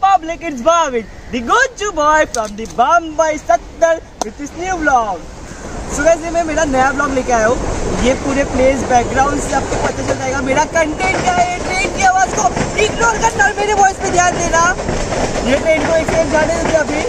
Public, it's Bhavik, the Gujju Boy from the Bombay Sattar with this new vlog. सुबह से मैं मेरा नया vlog लेके आया हूँ. ये पूरे प्लेस बैकग्राउंड से आपको पता चल जाएगा मेरा कंटेंट क्या है. ट्रेन की आवाज़ को इग्नोर करना और मेरे वॉइस पे ध्यान देना. ये ट्रेन को एक साइड जाने दीजिए. अभी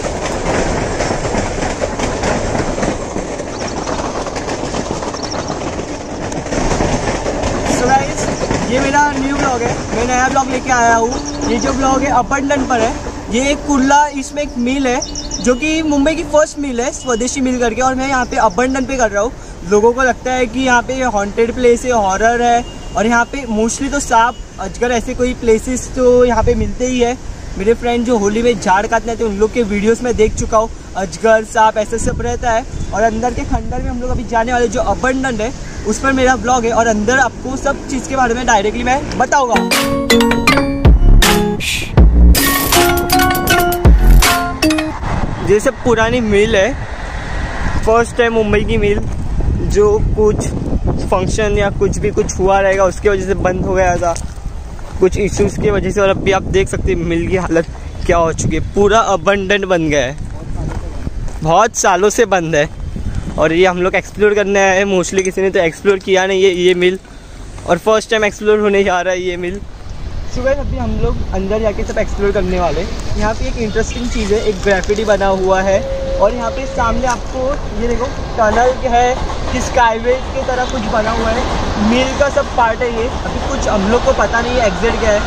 ये मेरा न्यू ब्लॉग है. मैं नया ब्लॉग लेके आया हूँ. ये जो ब्लॉग है अबंडन पर है. ये एक कुर्ला, इसमें एक मिल है जो कि मुंबई की फर्स्ट मिल है, स्वदेशी मिल करके. और मैं यहाँ पे अबंडन पे कर रहा हूँ. लोगों को लगता है कि यहाँ पे हॉन्टेड प्लेस है, हॉरर है, और यहाँ पे मोस्टली तो सांप, अजगर, ऐसे कोई प्लेसेस तो यहाँ पे मिलते ही है. मेरे फ्रेंड जो होली में झाड़ काटने थे उन लोग के वीडियोस में देख चुका हूँ. अजगर, सांप, ऐसे सब रहता है. और अंदर के खंडर में हम लोग अभी जाने वाले जो अबंडन है उस पर मेरा ब्लॉग है. और अंदर आपको सब चीज़ के बारे में डायरेक्टली मैं बताऊँगा. ये सब पुरानी मिल है, फर्स्ट है मुंबई की मिल, जो कुछ फंक्शन या कुछ भी कुछ हुआ रहेगा उसकी वजह से बंद हो गया था, कुछ इश्यूज़ की वजह से. और अभी आप देख सकते हैं मिल की हालत क्या हो चुकी है. पूरा अबंडन बन गया है, बहुत सालों से बंद है. और ये हम लोग एक्सप्लोर करने आए हैं. मोस्टली किसी ने तो एक्सप्लोर किया नहीं ये मिल, और फर्स्ट टाइम एक्सप्लोर होने जा रहा है ये मिल. सुबह अभी हम लोग अंदर जाके सब एक्सप्लोर करने वाले. यहाँ पे एक इंटरेस्टिंग चीज़ है, एक ग्रेफिटी बना हुआ है. और यहाँ पे सामने आपको ये देखो टनल है, किस स्काईवे की तरह कुछ बना हुआ है. मिल का सब पार्ट है ये. अभी कुछ हम लोग को पता नहीं है एग्जैक्ट क्या है.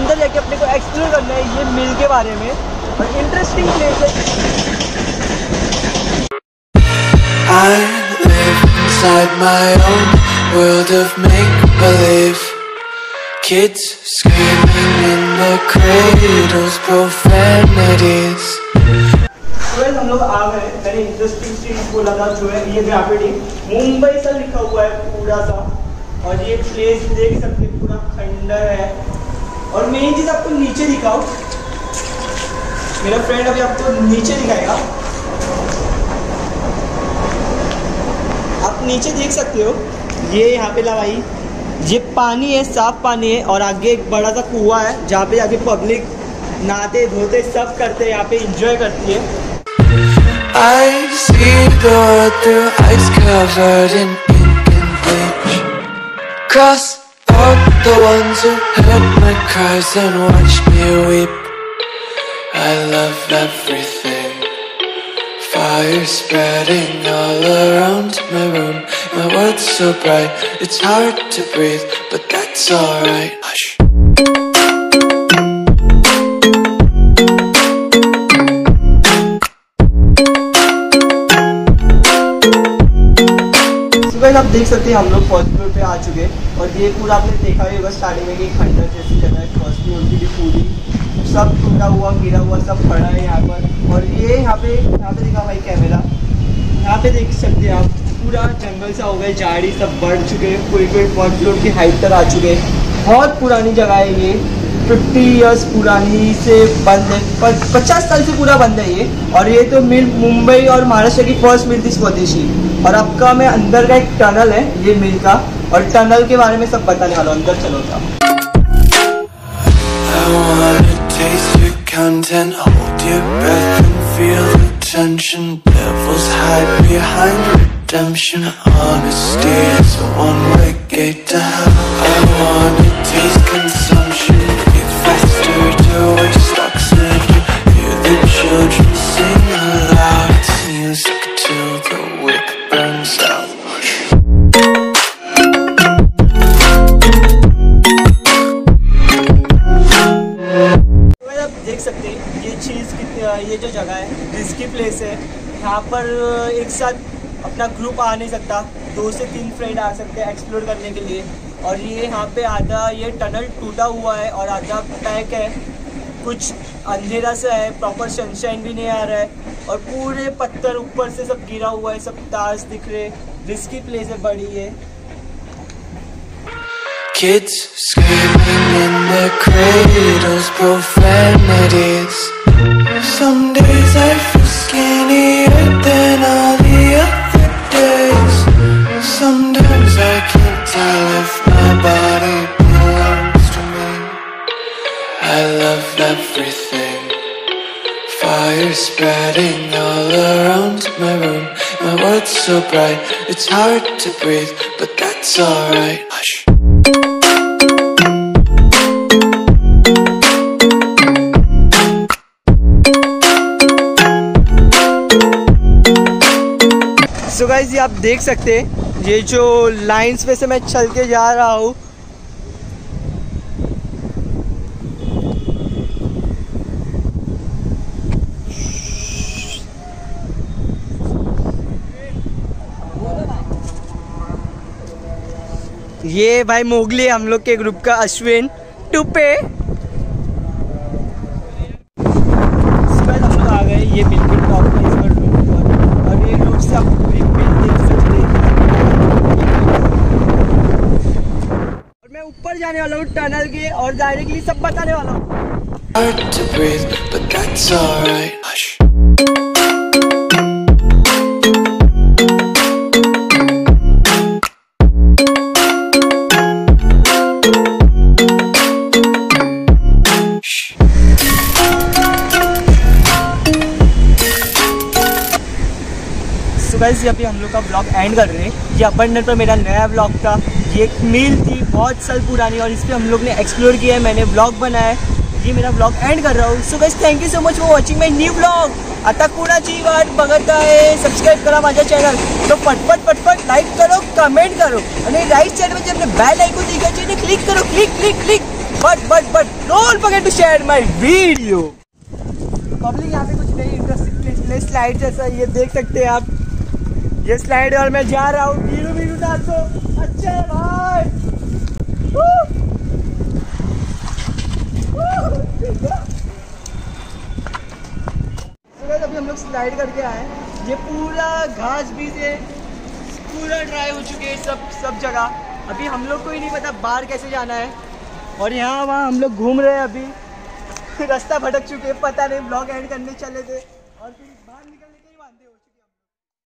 अंदर जाके अपने को एक्सप्लोर करना है ये मिल के बारे में. और इंटरेस्टिंग प्लेस है. I live inside my own world of make-believe. Kids screaming in the cradles, profanities. Well, हम लोग आ गए. मैंने इंटरेस्टिंग चीज़ बोला था जो है ये ग्राफिटी मुंबई से लिखा हुआ है पूरा सा. और ये प्लेस देख सकते हैं, पूरा खंडर है. और मेन चीज़ आपको नीचे दिखाओ, मेरा फ्रेंड अभी आपको नीचे दिखाएगा. आप नीचे देख सकते हो ये यहाँ पे लवाई, ये पानी है, साफ पानी है. और आगे एक बड़ा सा कुआं है जहाँ पे आगे पब्लिक नहाते धोते सब करते हैं, यहाँ पे एंजॉय करती है. Fire spreading all around my room. My world's so bright, it's hard to breathe, but that's alright. Hush. सुबह आप देख सकते हैं हम लोग फर्स्ट फ्लोर पे आ चुके हैं. और ये पूरा आपने देखा ही होगा स्टार्टिंग में कि खंडर जैसी जगह है. फर्स्ट फ्लोर की भी पूरी सब टूटा हुआ गिरा हुआ सब पड़ा है यहाँ पर. और ये यहाँ पे देखा भाई कैमरा, यहाँ पे देख सकते हैं आप पूरा जंगल सा हो गया, झाड़ी सब बढ़ चुके हैं, पूरे पूरे फर्स्ट फ्लोर की हाइट तक आ चुके हैं. बहुत पुरानी जगह है ये, 50 इयर्स पुरानी से बंद है, 50 साल से पूरा बंद है ये. और ये तो मिल मुंबई और महाराष्ट्र की फर्स्ट मिल थी स्वदेशी. और आपका मैं अंदर का एक टनल है ये मिल का, और टनल के बारे में सब बताने वाला हूँ. अंदर चलो था. Taste your content, hold your breath and feel the tension. Devils hide behind redemption. Honesty is a one-way gate to hell. I wanna taste consumption. Get faster to where stuck slipping. Hear the children sing aloud. It's music till the wick burns out. ये जो जगह है risky place है. यहाँ पर एक साथ अपना ग्रुप आ नहीं सकता, 2 से 3 फ्रेंड आ सकते हैं एक्सप्लोर करने के लिए. और ये यहाँ पे आधा ये टनल टूटा हुआ है और आधा पैक है, कुछ अंधेरा सा है, प्रॉपर सनशाइन भी नहीं आ रहा है और पूरे पत्थर ऊपर से सब गिरा हुआ है, सब तार्स दिख रहे, रिस्की प्लेस है बड़ी है। Kids screaming in their cradles, profanities. Some days I feel skinnier than all the other days. Sometimes I can't tell if my body belongs to me. I love everything. Fire spreading all around my room. My world's so bright, it's hard to breathe, but that's alright. Hush. So guys, ये आप देख सकते हैं, ये जो lines पे से मैं चल के जा रहा हूँ, ये भाई मोगली हम लोग के ग्रुप का अश्विन टूपे। हम लोग आ गए, ये बिल्कुल टॉप प्लेस पर और ये रोड से आप पूरी बिल देख सकते हैं। और मैं ऊपर जाने वाला हूँ टनल के और डायरेक्टली सब बताने वाला हूँ। गाइस अभी हम लोग का ब्लॉग एंड कर रहे हैं। ये अबंडर पर मेरा नया ब्लॉग था, ये एक मील थी बहुत साल पुरानी और इस पर हम लोग ने एक्सप्लोर किया है, मैंने ब्लॉग बनाया है। ये मेरा ब्लॉग एंड कर रहा हूँ। So guys thank you so much for watching my new blog. आता कोणाची वाट बघता आहे, सब्सक्राइब करा माझा चैनल, तो पटपट पटपट लाइक करो, कमेंट करो और राइट साइड में जब बेल आइकन दिखा चाहिए क्लिक करो, click click click but but but don't forget to share my video. Public यहाँ पे कुछ नहीं इंटरेस्टिंग प्लेस स्लाइड जैसा ये देख सकते हैं आप, ये स्लाइड और मैं जा रहा हूँ। बीरू बीरू डांसो अच्छा है भाई। अभी हम लोग स्लाइड करके आए, ये पूरा घास बीज है, पूरा ड्राई हो चुके हैं सब जगह। अभी हम लोग को ही नहीं पता बाहर कैसे जाना है और यहाँ वहाँ हम लोग घूम रहे हैं, अभी रास्ता भटक चुके हैं, पता नहीं। ब्लॉग एंड करने चले थे और फिर बाहर निकलने के ही वांदे हो चुके।